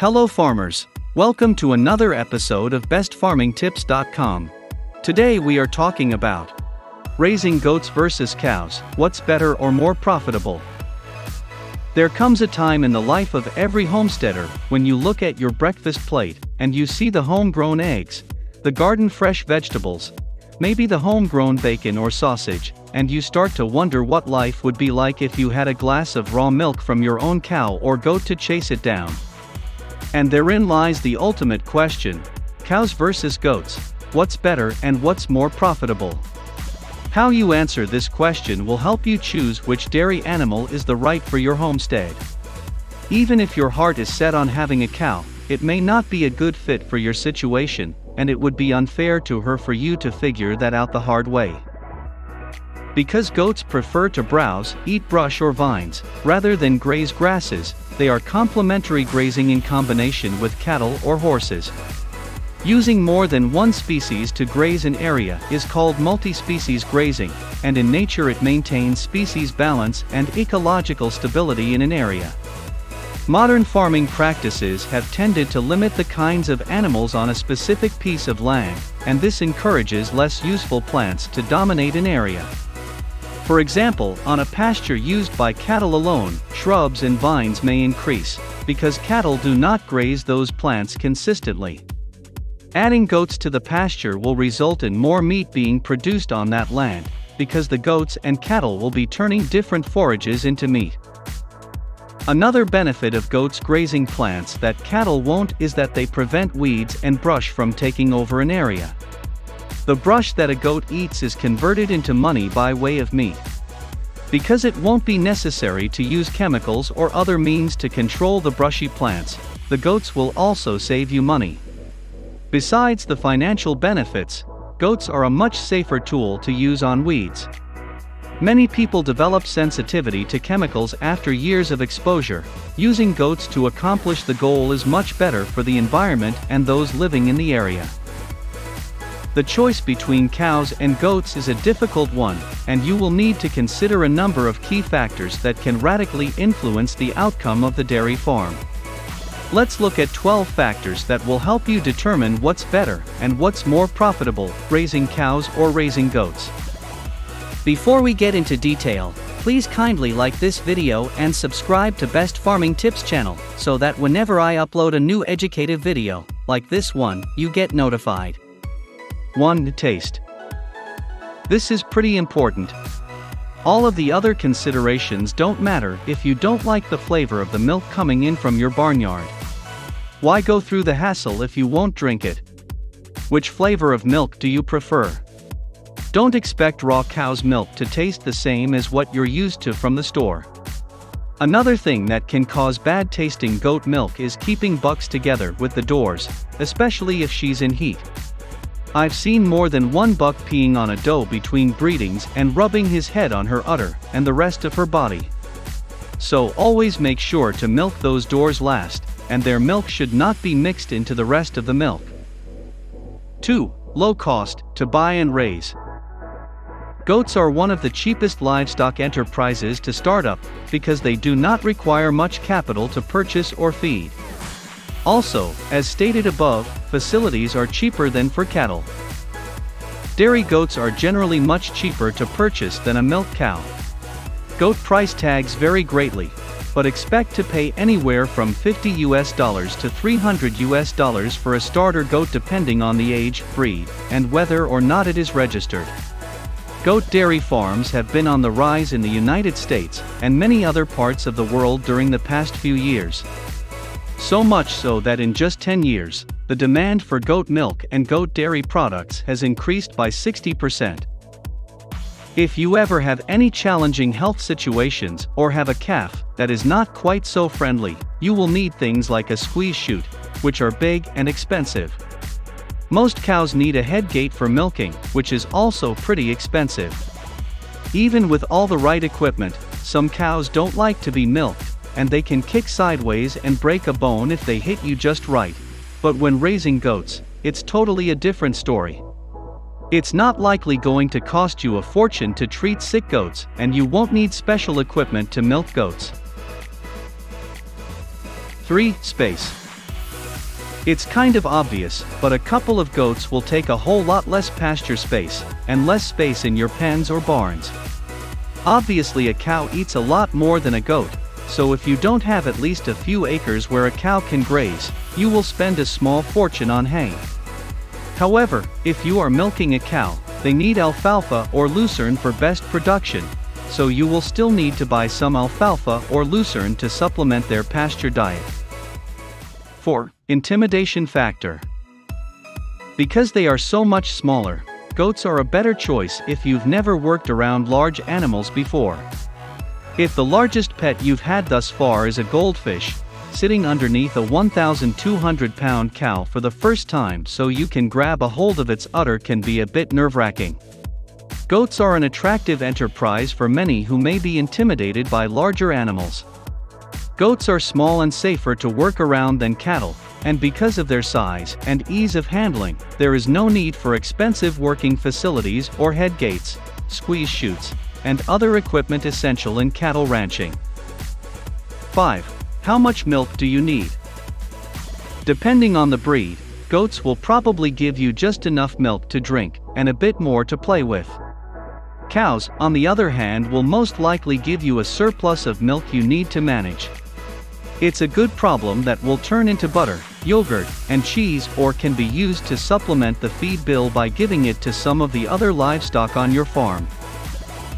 Hello farmers, welcome to another episode of BestFarmingTips.com. Today we are talking about raising goats versus cows, what's better or more profitable? There comes a time in the life of every homesteader when you look at your breakfast plate and you see the homegrown eggs, the garden fresh vegetables, maybe the homegrown bacon or sausage, and you start to wonder what life would be like if you had a glass of raw milk from your own cow or goat to chase it down. And therein lies the ultimate question, cows versus goats, what's better and what's more profitable? How you answer this question will help you choose which dairy animal is the right for your homestead. Even if your heart is set on having a cow, it may not be a good fit for your situation, and it would be unfair to her for you to figure that out the hard way. Because goats prefer to browse, eat brush or vines, rather than graze grasses, they are complementary grazing in combination with cattle or horses. Using more than one species to graze an area is called multi-species grazing, and in nature it maintains species balance and ecological stability in an area. Modern farming practices have tended to limit the kinds of animals on a specific piece of land, and this encourages less useful plants to dominate an area. For example, on a pasture used by cattle alone, shrubs and vines may increase, because cattle do not graze those plants consistently. Adding goats to the pasture will result in more meat being produced on that land, because the goats and cattle will be turning different forages into meat. Another benefit of goats grazing plants that cattle won't is that they prevent weeds and brush from taking over an area. The brush that a goat eats is converted into money by way of meat. Because it won't be necessary to use chemicals or other means to control the brushy plants, the goats will also save you money. Besides the financial benefits, goats are a much safer tool to use on weeds. Many people develop sensitivity to chemicals after years of exposure. Using goats to accomplish the goal is much better for the environment and those living in the area. The choice between cows and goats is a difficult one, and you will need to consider a number of key factors that can radically influence the outcome of the dairy farm. Let's look at 12 factors that will help you determine what's better and what's more profitable, raising cows or raising goats. Before we get into detail, please kindly like this video and subscribe to Best Farming Tips channel, so that whenever I upload a new educative video, like this one, you get notified. 1. Taste. This is pretty important. All of the other considerations don't matter if you don't like the flavor of the milk coming in from your barnyard. Why go through the hassle if you won't drink it? Which flavor of milk do you prefer? Don't expect raw cow's milk to taste the same as what you're used to from the store. Another thing that can cause bad-tasting goat milk is keeping bucks together with the doors, especially if she's in heat. I've seen more than one buck peeing on a doe between breedings and rubbing his head on her udder and the rest of her body. So always make sure to milk those doors last, and their milk should not be mixed into the rest of the milk. 2. Low cost to buy and raise. Goats are one of the cheapest livestock enterprises to start up, because they do not require much capital to purchase or feed. Also, as stated above, facilities are cheaper than for cattle. Dairy goats are generally much cheaper to purchase than a milk cow. Goat price tags vary greatly, but expect to pay anywhere from $50 to $300 for a starter goat depending on the age, breed, and whether or not it is registered. Goat dairy farms have been on the rise in the United States and many other parts of the world during the past few years. So much so that in just 10 years, the demand for goat milk and goat dairy products has increased by 60%. If you ever have any challenging health situations or have a calf that is not quite so friendly, you will need things like a squeeze chute, which are big and expensive. Most cows need a head gate for milking, which is also pretty expensive. Even with all the right equipment, some cows don't like to be milked, and they can kick sideways and break a bone if they hit you just right. But when raising goats, it's totally a different story. It's not likely going to cost you a fortune to treat sick goats, and you won't need special equipment to milk goats. 3. Space. It's kind of obvious, but a couple of goats will take a whole lot less pasture space, and less space in your pens or barns. Obviously a cow eats a lot more than a goat, so if you don't have at least a few acres where a cow can graze, you will spend a small fortune on hay. However, if you are milking a cow, they need alfalfa or lucerne for best production, so you will still need to buy some alfalfa or lucerne to supplement their pasture diet. 4. Intimidation factor. Because they are so much smaller, goats are a better choice if you've never worked around large animals before. If the largest pet you've had thus far is a goldfish, sitting underneath a 1,200-pound cow for the first time so you can grab a hold of its udder can be a bit nerve-wracking. Goats are an attractive enterprise for many who may be intimidated by larger animals. Goats are small and safer to work around than cattle, and because of their size and ease of handling, there is no need for expensive working facilities or headgates, squeeze chutes, and other equipment essential in cattle ranching. 5. How much milk do you need? Depending on the breed, goats will probably give you just enough milk to drink, and a bit more to play with. Cows, on the other hand, will most likely give you a surplus of milk you need to manage. It's a good problem that will turn into butter, yogurt, and cheese, or can be used to supplement the feed bill by giving it to some of the other livestock on your farm.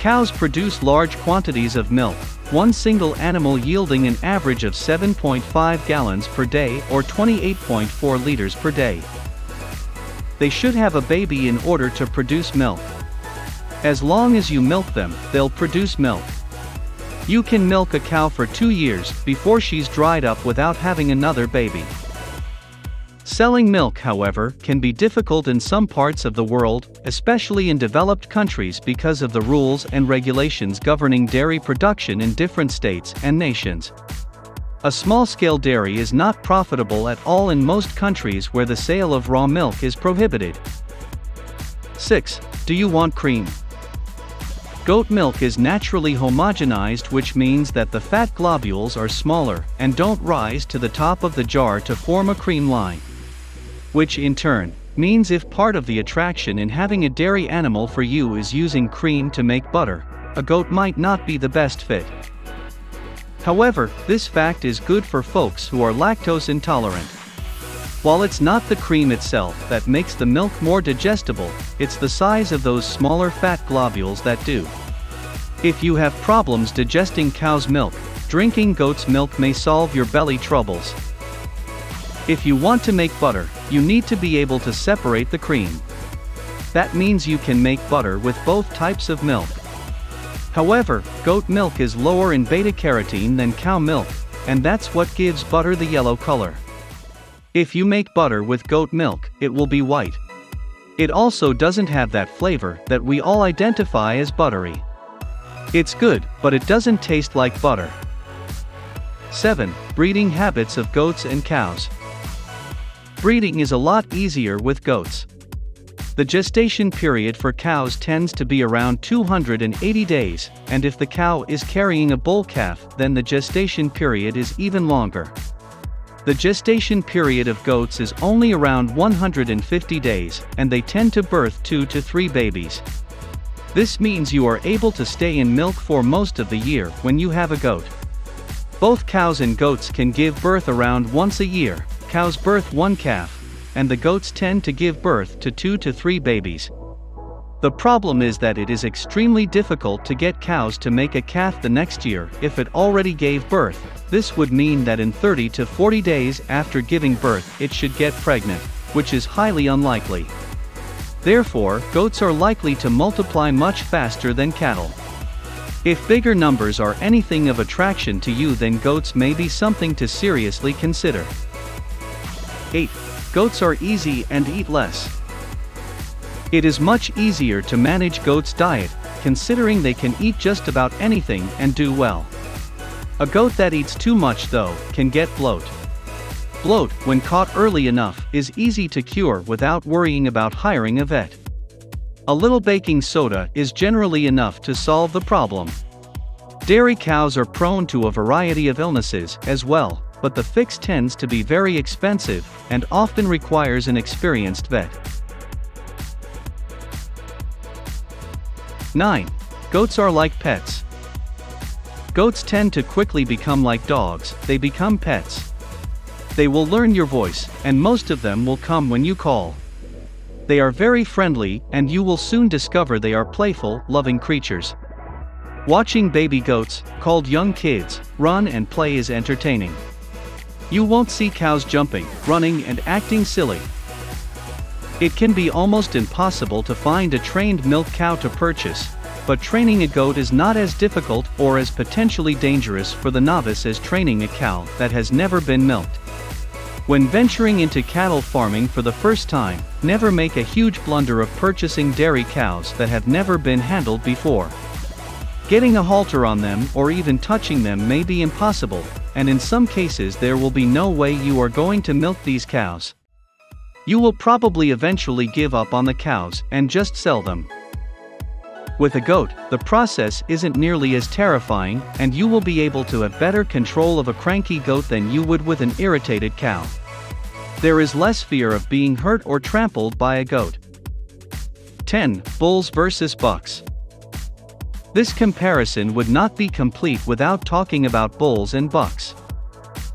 Cows produce large quantities of milk, one single animal yielding an average of 7.5 gallons per day or 28.4 liters per day. They should have a baby in order to produce milk. As long as you milk them, they'll produce milk. You can milk a cow for 2 years before she's dried up without having another baby. Selling milk, however, can be difficult in some parts of the world, especially in developed countries, because of the rules and regulations governing dairy production in different states and nations. A small-scale dairy is not profitable at all in most countries where the sale of raw milk is prohibited. 6. Do you want cream? Goat milk is naturally homogenized, which means that the fat globules are smaller and don't rise to the top of the jar to form a cream line. Which in turn means if part of the attraction in having a dairy animal for you is using cream to make butter, a goat might not be the best fit. However, this fact is good for folks who are lactose intolerant. While it's not the cream itself that makes the milk more digestible, it's the size of those smaller fat globules that do. If you have problems digesting cow's milk, drinking goat's milk may solve your belly troubles. If you want to make butter, you need to be able to separate the cream. That means you can make butter with both types of milk. However, goat milk is lower in beta-carotene than cow milk, and that's what gives butter the yellow color. If you make butter with goat milk, it will be white. It also doesn't have that flavor that we all identify as buttery. It's good, but it doesn't taste like butter. 7. Breeding habits of goats and cows. Breeding is a lot easier with goats. The gestation period for cows tends to be around 280 days, and if the cow is carrying a bull calf, then the gestation period is even longer. The gestation period of goats is only around 150 days, and they tend to birth 2 to 3 babies. This means you are able to stay in milk for most of the year when you have a goat. Both cows and goats can give birth around once a year. Cows birth one calf, and the goats tend to give birth to 2 to 3 babies. The problem is that it is extremely difficult to get cows to make a calf the next year if it already gave birth. This would mean that in 30 to 40 days after giving birth it should get pregnant, which is highly unlikely. Therefore, goats are likely to multiply much faster than cattle. If bigger numbers are anything of attraction to you, then goats may be something to seriously consider. 8. Goats are easy and eat less. It is much easier to manage goats' diet, considering they can eat just about anything and do well. A goat that eats too much, though, can get bloat. Bloat, when caught early enough, is easy to cure without worrying about hiring a vet. A little baking soda is generally enough to solve the problem. Dairy cows are prone to a variety of illnesses as well, but the fix tends to be very expensive and often requires an experienced vet. 9. Goats are like pets. Goats tend to quickly become like dogs, they become pets. They will learn your voice, and most of them will come when you call. They are very friendly, and you will soon discover they are playful, loving creatures. Watching baby goats, called young kids, run and play is entertaining. You won't see cows jumping, running and acting silly. It can be almost impossible to find a trained milk cow to purchase, but training a goat is not as difficult or as potentially dangerous for the novice as training a cow that has never been milked. When venturing into cattle farming for the first time, never make a huge blunder of purchasing dairy cows that have never been handled before. Getting a halter on them or even touching them may be impossible, and in some cases there will be no way you are going to milk these cows. You will probably eventually give up on the cows and just sell them. With a goat, the process isn't nearly as terrifying, and you will be able to have better control of a cranky goat than you would with an irritated cow. There is less fear of being hurt or trampled by a goat. 10. Bulls versus bucks. This comparison would not be complete without talking about bulls and bucks.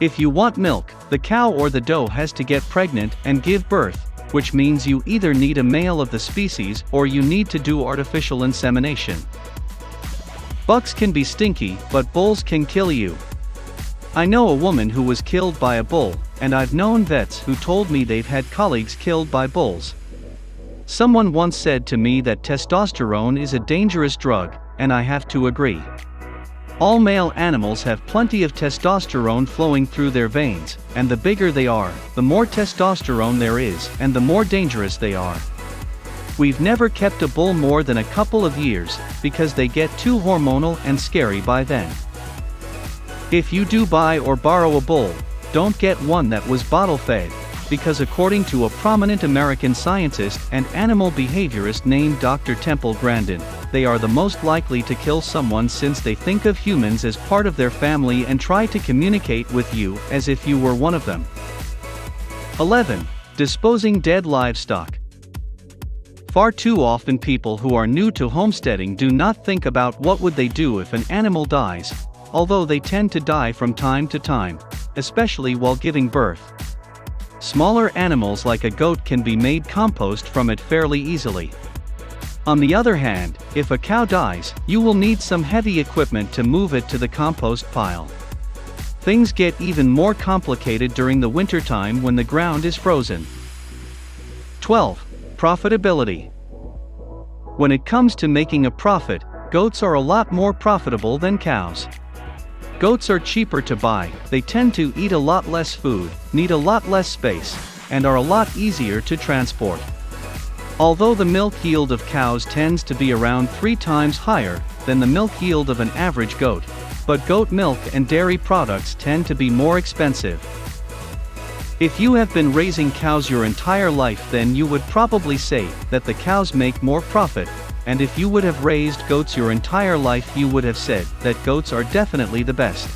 If you want milk, the cow or the doe has to get pregnant and give birth, which means you either need a male of the species or you need to do artificial insemination. Bucks can be stinky, but bulls can kill you. I know a woman who was killed by a bull, and I've known vets who told me they've had colleagues killed by bulls. Someone once said to me that testosterone is a dangerous drug, and I have to agree. All male animals have plenty of testosterone flowing through their veins, and the bigger they are, the more testosterone there is and the more dangerous they are. We've never kept a bull more than a couple of years, because they get too hormonal and scary by then. If you do buy or borrow a bull, don't get one that was bottle-fed, because according to a prominent American scientist and animal behaviorist named Dr. Temple Grandin, they are the most likely to kill someone since they think of humans as part of their family and try to communicate with you as if you were one of them. 11. Disposing dead livestock. Far too often people who are new to homesteading do not think about what would they do if an animal dies, although they tend to die from time to time, especially while giving birth. Smaller animals like a goat can be made compost from it fairly easily. On the other hand, if a cow dies, you will need some heavy equipment to move it to the compost pile. Things get even more complicated during the wintertime when the ground is frozen. 12. Profitability. When it comes to making a profit, goats are a lot more profitable than cows. Goats are cheaper to buy, they tend to eat a lot less food, need a lot less space, and are a lot easier to transport. Although the milk yield of cows tends to be around 3 times higher than the milk yield of an average goat, but goat milk and dairy products tend to be more expensive. If you have been raising cows your entire life, then you would probably say that the cows make more profit, and if you would have raised goats your entire life, you would have said that goats are definitely the best.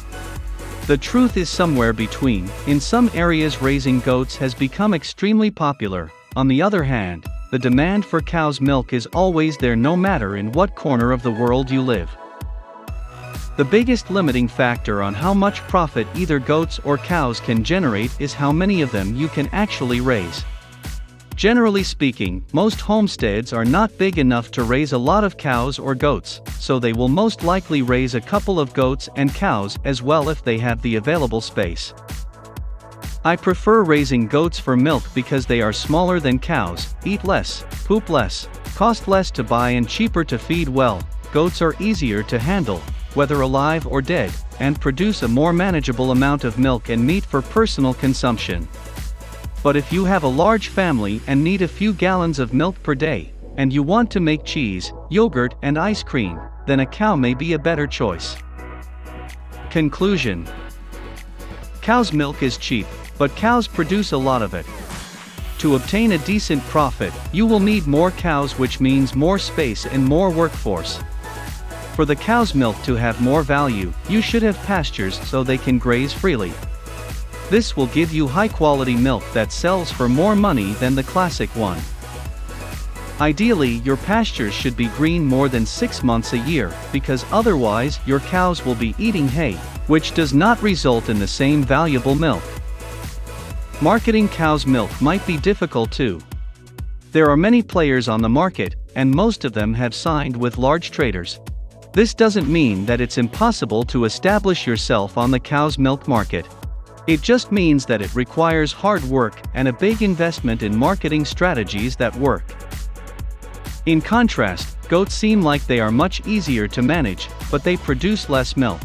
The truth is somewhere between. In some areas raising goats has become extremely popular. On the other hand, the demand for cow's milk is always there no matter in what corner of the world you live. The biggest limiting factor on how much profit either goats or cows can generate is how many of them you can actually raise. Generally speaking, most homesteads are not big enough to raise a lot of cows or goats, so they will most likely raise a couple of goats and cows as well if they have the available space. I prefer raising goats for milk because they are smaller than cows, eat less, poop less, cost less to buy and cheaper to feed well. Goats are easier to handle, whether alive or dead, and produce a more manageable amount of milk and meat for personal consumption. But if you have a large family and need a few gallons of milk per day, and you want to make cheese, yogurt and ice cream, then a cow may be a better choice. Conclusion. Cow's milk is cheap, but cows produce a lot of it. To obtain a decent profit, you will need more cows, which means more space and more workforce. For the cow's milk to have more value, you should have pastures so they can graze freely. This will give you high-quality milk that sells for more money than the classic one. Ideally, your pastures should be green more than 6 months a year, because otherwise your cows will be eating hay, which does not result in the same valuable milk. Marketing cow's milk might be difficult too. There are many players on the market, and most of them have signed with large traders. This doesn't mean that it's impossible to establish yourself on the cow's milk market. It just means that it requires hard work and a big investment in marketing strategies that work. In contrast, goats seem like they are much easier to manage, but they produce less milk.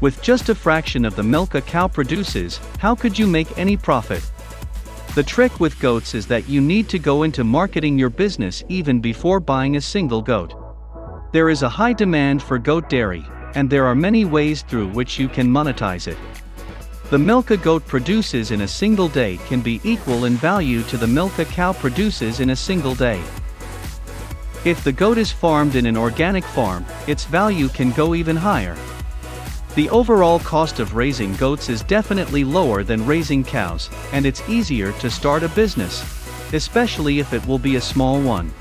With just a fraction of the milk a cow produces, how could you make any profit? The trick with goats is that you need to go into marketing your business even before buying a single goat. There is a high demand for goat dairy, and there are many ways through which you can monetize it. The milk a goat produces in a single day can be equal in value to the milk a cow produces in a single day. If the goat is farmed in an organic farm, its value can go even higher. The overall cost of raising goats is definitely lower than raising cows, and it's easier to start a business, especially if it will be a small one.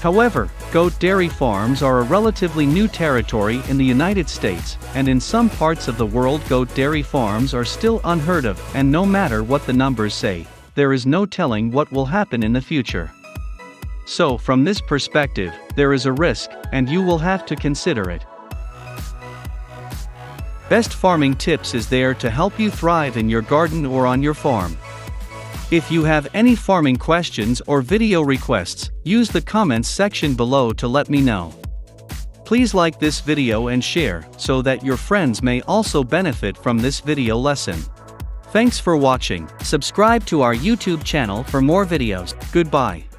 However, goat dairy farms are a relatively new territory in the United States, and in some parts of the world goat dairy farms are still unheard of, and no matter what the numbers say, there is no telling what will happen in the future. So from this perspective, there is a risk, and you will have to consider it. Best Farming Tips is there to help you thrive in your garden or on your farm. If you have any farming questions or video requests, use the comments section below to let me know. Please like this video and share, so that your friends may also benefit from this video lesson. Thanks for watching. Subscribe to our YouTube channel for more videos. Goodbye.